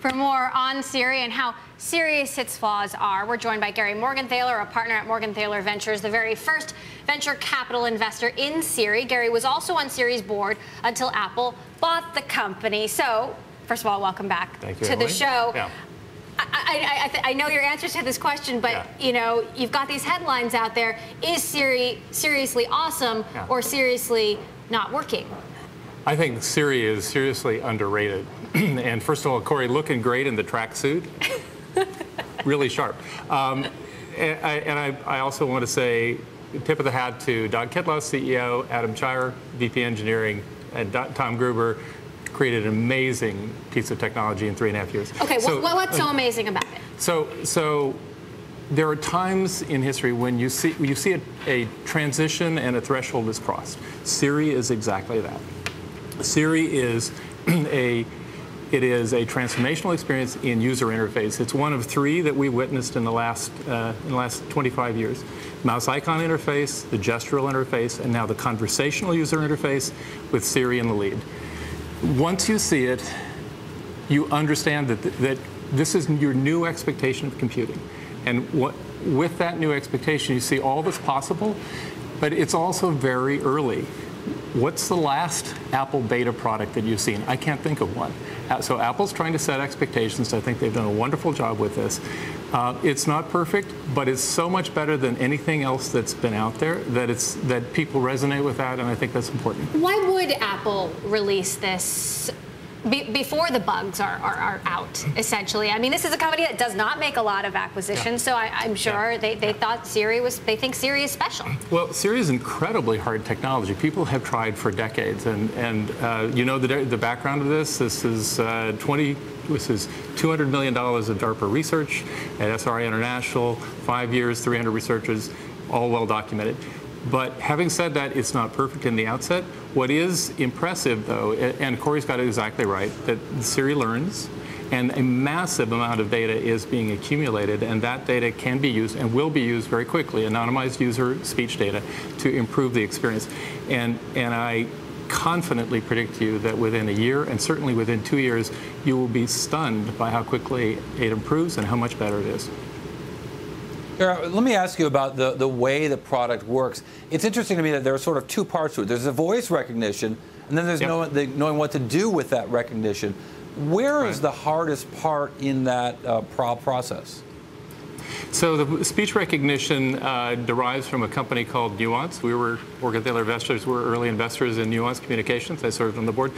For more on Siri and how serious its flaws are, we're joined by Gary Morgenthaler, a partner at Morgenthaler Ventures, the very first venture capital investor in Siri. Gary was also on Siri's board until Apple bought the company. So, first of all, welcome back to the show. Yeah. I know your answers to this question, but you know, you've got these headlines out there. Is Siri seriously awesome or seriously not working? I think Siri is seriously underrated. And first of all, Cory, looking great in the tracksuit. Really sharp. And I also want to say, tip of the hat to Doug Kittlaus, CEO, Adam Chire, VP Engineering, and Tom Gruber. Created an amazing piece of technology in 3.5 years. Okay, so, what's so amazing about it? So there are times in history when you see a transition and a threshold is crossed. Siri is exactly that. Siri is a transformational experience in user interface. It's one of three that we witnessed in the last 25 years. Mouse icon interface, the gestural interface, and now the conversational user interface with Siri in the lead. Once you see it, you understand that this is your new expectation of computing. And with that new expectation, you see all that's possible, but it's also very early. What's the last Apple beta product that you've seen? I can't think of one. So Apple's trying to set expectations. I think they've done a wonderful job with this. It's not perfect, but it's so much better than anything else that's been out there that people resonate with that, and I think that's important. Why would Apple release this before the bugs are out, essentially? I mean, this is a company that does not make a lot of acquisitions, so I'm sure they thought Siri was, they think Siri is special. Well, Siri is incredibly hard technology. People have tried for decades, and you know the background of this. This is $200 million of DARPA research at SRI International, 5 years, 300 researchers, all well documented. But having said that, it's not perfect in the outset. What is impressive, though, and Cory's got it exactly right, that Siri learns, and a massive amount of data is being accumulated, and that data can be used and will be used very quickly, anonymized user speech data, to improve the experience. And I confidently predict to you that within a year, and certainly within 2 years, you will be stunned by how quickly it improves and how much better it is. Let me ask you about the way the product works. It's interesting to me that there are sort of two parts to it. There's the voice recognition, and then there's knowing what to do with that recognition. Where is the hardest part in that process? So the speech recognition derives from a company called Nuance. Morgenthaler Ventures were early investors in Nuance Communications. I served on the board.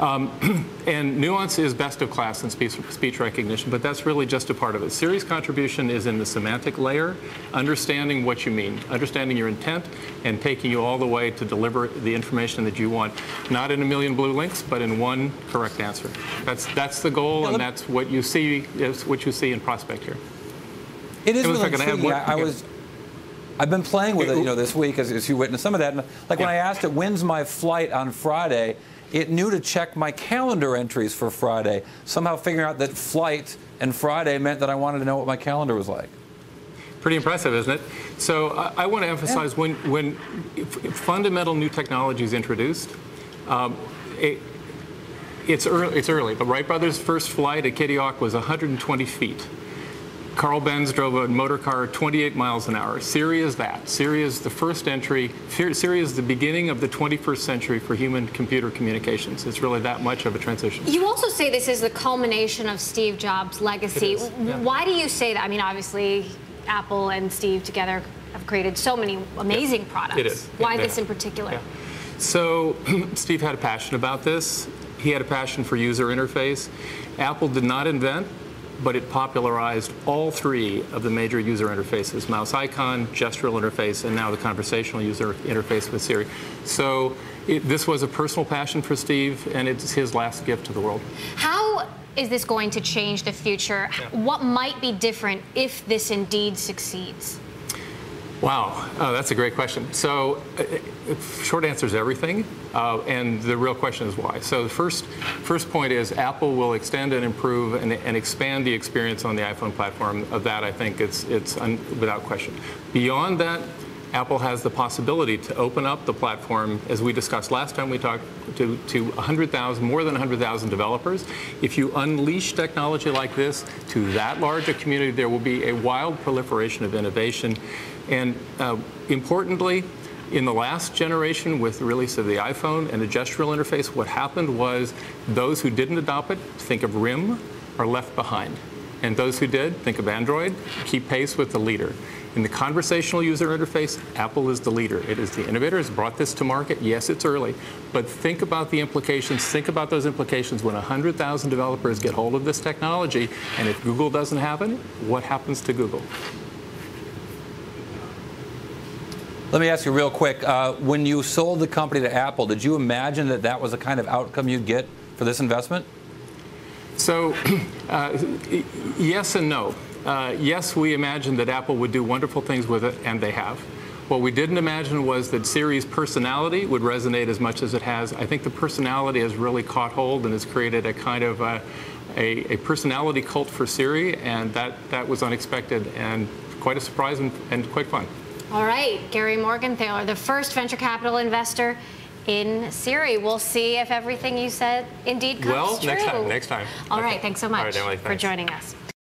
And Nuance is best of class in speech recognition, but that's really just a part of it. Siri's contribution is in the semantic layer, understanding what you mean, understanding your intent, and taking you all the way to deliver the information that you want, not in a million blue links, but in one correct answer. That's the goal, and that's what you see. It's what you see in prospect here. It is really intriguing. I've been playing with it, you know, this week as you witnessed some of that. And, like when I asked it, when's my flight on Friday? It knew to check my calendar entries for Friday, somehow figuring out that flight and Friday meant that I wanted to know what my calendar was like. Pretty impressive, isn't it? So I want to emphasize when fundamental new technology is introduced, it's early. The Wright brothers' first flight at Kitty Hawk was 120 feet. Carl Benz drove a motor car 28 miles an hour. Siri is that. Siri is the first entry. Siri is the beginning of the 21st century for human-computer communications. It's really that much of a transition. You also say this is the culmination of Steve Jobs' legacy. Why do you say that? I mean, obviously, Apple and Steve together have created so many amazing products. It is. Why this in particular? Yeah. So Steve had a passion about this. He had a passion for user interface. Apple did not invent, but it popularized all three of the major user interfaces: mouse icon, gestural interface, and now the conversational user interface with Siri. So this was a personal passion for Steve, and it's his last gift to the world. How is this going to change the future? Yeah. What might be different if this indeed succeeds? Wow, that's a great question. So short answer is everything, and the real question is why. So the first point is Apple will extend and improve and expand the experience on the iPhone platform. Of that, I think it's without question. Beyond that, Apple has the possibility to open up the platform, as we discussed last time we talked, to 100,000, more than 100,000 developers. If you unleash technology like this to that large a community, there will be a wild proliferation of innovation. And importantly, in the last generation, with the release of the iPhone and the gestural interface, what happened was those who didn't adopt it, think of RIM, are left behind. And those who did, think of Android, keep pace with the leader. In the conversational user interface, Apple is the leader. It is the innovator, has brought this to market. Yes, it's early, but think about the implications. Think about those implications when 100,000 developers get hold of this technology, and if Google doesn't have it, what happens to Google? Let me ask you real quick, when you sold the company to Apple, did you imagine that that was the kind of outcome you'd get for this investment? So, yes and no. Yes, we imagined that Apple would do wonderful things with it, and they have. What we didn't imagine was that Siri's personality would resonate as much as it has. I think the personality has really caught hold and has created a kind of a personality cult for Siri, and that was unexpected and quite a surprise and quite fun. All right, Gary Morgenthaler, the first venture capital investor in Siri. We'll see if everything you said indeed comes true. Well, next time. All right, thanks so much for joining us.